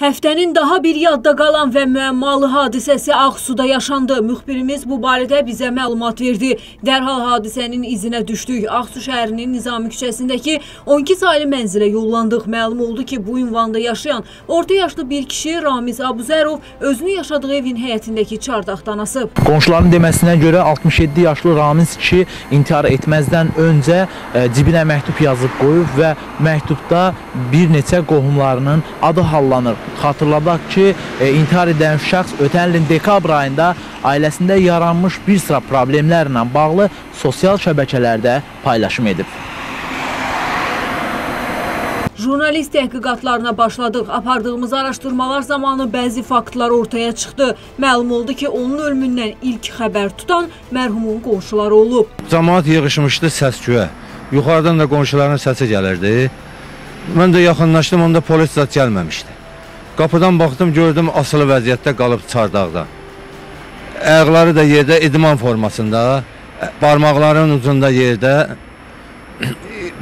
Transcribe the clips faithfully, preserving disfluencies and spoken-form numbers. Həftənin daha bir yadda qalan və müəmmalı hadisəsi Ağsu'da yaşandı. Müxbirimiz bu barədə bizə məlumat verdi. Dərhal hadisənin izinə düşdük. Ağsu şəhərinin Nizami küçəsindəki on iki saylı mənzilə yollandıq. Məlum oldu ki, bu ünvanda yaşayan orta yaşlı bir kişi Ramiz Abuzerov özünü yaşadığı evin həyətindəki çardaqdan asıb. Qonşuların deməsinə görə altmış yeddi yaşlı Ramiz kişi intihar etməzdən öncə cibinə məktub yazıb qoyub və məktubda bir neçə qohumlarının adı hallanır. Xatırladaq ki, e, intihar edən şəxs ötən ilin dekabr ayında ailəsində yaranmış bir sıra problemlərlə bağlı sosial şəbəkələrdə paylaşım edib. Jurnalist təhqiqatlarına başladıq. Apardığımız araşdırmalar zamanı bəzi faktlar ortaya çıxdı. Məlum oldu ki, onun ölümündən ilk xəbər tutan mərhumun qonşuları olub. Cəmaət yığışmışdı səs-küyə. Yuxarıdan da qonşuların səsi gəlirdi. Mən də yaxınlaşdım, onda polis zat gəlməmişdi. Qapıdan baxdım, gördüm asılı vəziyyətdə qalıb çardaqda. Ayaqları da yerdə, idman formasında, barmaqların ucunda yerdə,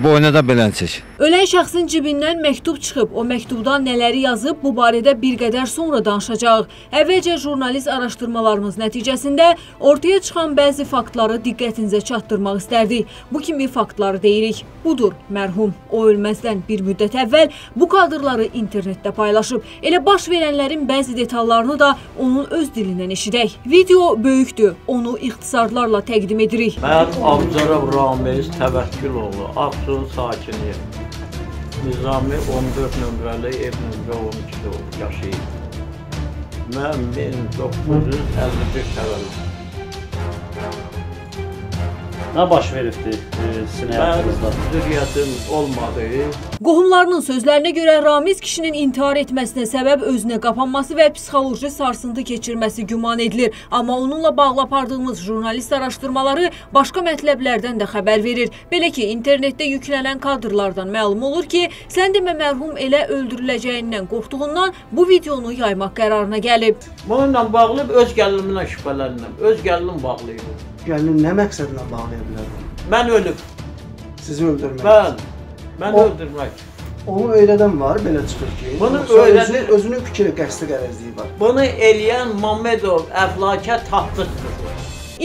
boyuna da belənçik. Ölən şəxsin cibindən məktub çıxıb, o məktubdan nələri yazıb, bu barədə bir qədər sonra danışacaq. Əvvəlcə jurnalist araşdırmalarımız nəticəsində ortaya çıxan bəzi faktları diqqətinizə çatdırmaq istərdik. Bu kimi faktları deyirik. Budur mərhum. O ölməzdən bir müddət əvvəl bu kadrları internetdə paylaşıb. Elə baş verənlərin bəzi detallarını da onun öz dilindən eşidək. Video böyükdür. Onu ixtisarlarla təqdim edirik. Mən Abuzerov Ramiz Təvəkküloğlu, Aksu sakiniyim. Nizami on dörd nömrəli ev nömrə on ikidə yaşayıb. Mən min doqquz yüz əlli bir təvəllüdlüyəm. Nə baş veribdi sizin həyatınızda? Mən zürriyyətim olmadı. Qohumlarının sözlərinə görə Ramiz kişinin intihar etməsinə səbəb özünə qapanması və psixoloji sarsıntı keçirməsi güman edilir. Amma onunla bağlı apardığımız jurnalist araşdırmaları başqa mətləblərdən də xəbər verir. Belə ki, internetdə yüklənən kadrlardan məlum olur ki, sən demə mərhum elə öldürüləcəyindən qorxduğundan bu videonu yaymaq qərarına gəlib. Bununla bağlı öz gəlinimlə şübhələnirəm. Öz gəlinim bağlıydı. Gəlinin nə məqsədlə bağlaya bilərəm? Mən ölüb. Sizi öldürmək? Mən. Mən öldürmək. Onu öyrədən var, belə çıxır ki. Bunu öyrədən özünün fikri, qəsdi qərəzliyi var. Bunu eləyən Mamedov əflakə tapdıqdır.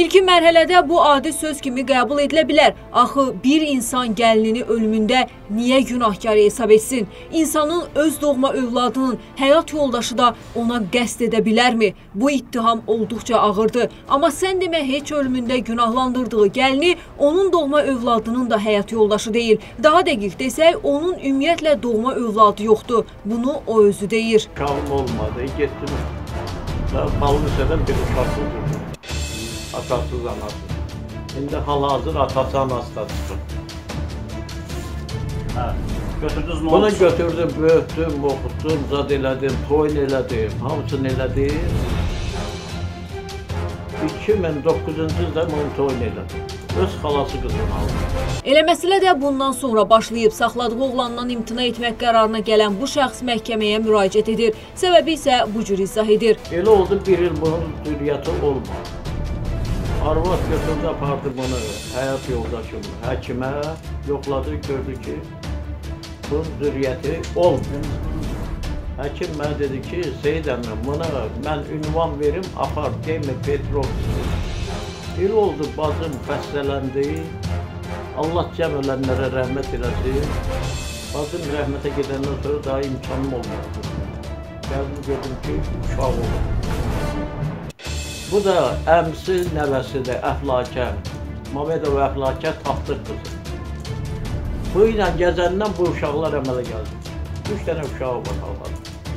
İlkin mərhələdə bu adi söz kimi qəbul edilə bilər. Axı bir insan gəlinini ölümündə niyə günahkar hesab etsin? İnsanın öz doğma övladının həyat yoldaşı da ona qəsd edə bilərmi? Bu ittiham olduqca ağırdır. Amma sən demə heç ölümündə günahlandırdığı gəlini onun doğma övladının da həyat yoldaşı deyil. Daha dəqiq desək, onun ümumiyyətlə doğma övladı yoxdur. Bunu o özü deyir. Qalım olmadı, getdim. Balın üstədən bir uşaqlı durdu. Atasız anası. İndi hal-hazır atası anası da çıxır. Hə, götürdünüz mü? Bunu götürdüm, böyütdüm, oxutdum, zad elədim, toyn elədim, hamısını elədim. iki min doqquzuncu ildə mən toyn elədim. Öz xalası qızını aldım. Elə məsələ də bundan sonra başlayıb. Saxladığı oğlandan imtina etmək qərarına gələn bu şəxs məhkəməyə müraciət edir. Səbəbi isə bu cür izah edir. Elə oldu bir il bunun zürriyyəti olmadı. Arvad götürdü, apardı bunu həyat yoldaşımı həkimə, yoxladı, gördü ki, bunun zürriyyəti olmuyor. Həkim mənə dedi ki, Seyid əmim, buna mən ünvan verim, apar, deymi Petrovski. Bir oldu, bazım xəstələndi, Allah cəm ölənlərə rəhmət eləsin. Bazım rəhmətə gedəndən sonra daha imkanım olmadı. Gəldim, gördüm ki, uşaq olur. Bu da əmsi nəvəsidir, əflakə. Mamedov əflakə tapdıq qızı. Bu ilə gəzəndən bu uşaqlar əmələ gəldi. Üç dənə uşağı var hallar.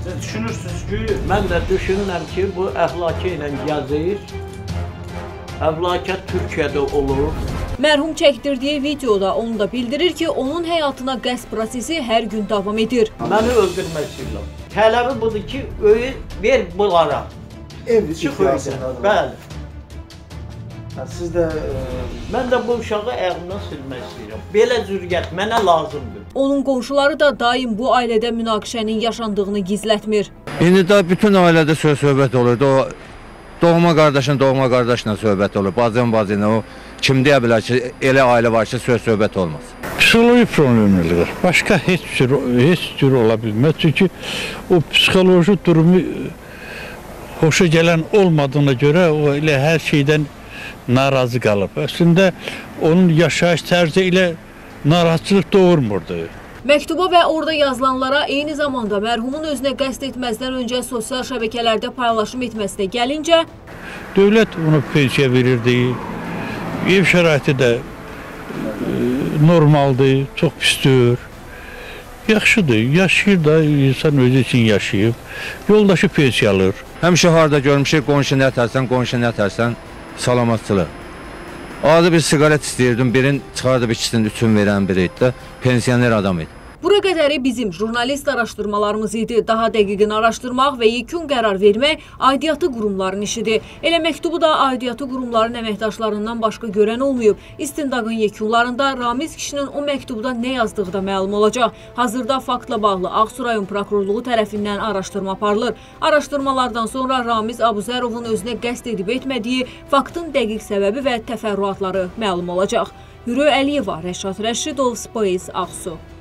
Siz düşünürsünüz ki... Mən də düşünürəm ki, bu əflakə ilə gəzir. Əflakə Türkiyədə olur. Mərhum çəkdirdiyi videoda onu da bildirir ki, onun həyatına qəsd prosesi hər gün davam edir. Məni öldürmək istəyirlər. Tələbi budur ki, öyə ver bunlara. Bəli. Siz də... Mən də bu uşağı əğimdən silmək istəyirəm. Belə zürriyyət mənə lazımdır. Onun qonşuları da daim bu ailədə münaqişənin yaşandığını gizlətmir. İndi də bütün ailədə söz-söhbət olur. Doğma qardaşın doğma qardaşla söhbət olur. Bazen bazen o kim deyə bilər ki, elə ailə var ki, söz-söhbət olmaz. psixoloji problemleri. Başka heç tür, heç tür ola bilmez. Çünkü o psikoloji durumu hoşa gələn olmadığına göre o ile her şeyden narazı kalıb. Aslında onun yaşayış tərzi ile narahatçılıq doğurmurdu. Məktuba ve orada yazılanlara eyni zamanda mərhumun özünə qəsd etməzdən öncə sosial şəbəkələrdə paylaşım etməsinə gəlincə, dövlət onu pensiya verirdi, ev şəraiti də normaldır, çox pisdir, yaxşıdır, yaşayır da, insan özü için yaşayır, yoldaşı pensiya alır. Həmişə harada görmüşük, qonşu nə tərsən, qonşu nə tərsən, salamatçılıq. Adı bir sigaret istiyordum, birin çıxardı, ikisinin üçün verən biri idi, pensioner adam idi. Bura qədəri bizim jurnalist araşdırmalarımız idi. Daha dəqiqini araşdırmaq və yekun qərar vermək aidiyyatı qurumların işidir. Elə məktubu da aidiyyatı qurumların əməkdaşlarından başqa görən olmayıb. İstintaqın yekunlarında Ramiz kişinin o məktubda nə yazdığı da məlum olacaq. Hazırda faktla bağlı Ağsu rayon prokurorluğu tərəfindən araşdırma aparılır. Araşdırmalardan sonra Ramiz Abuzerovun özünə qəsd edib etmədiyi, faktın dəqiq səbəbi və təfərrüatları məlum olacaq. Hürü Əliyeva, Rəşad Rəşidov, Space, Ağsu.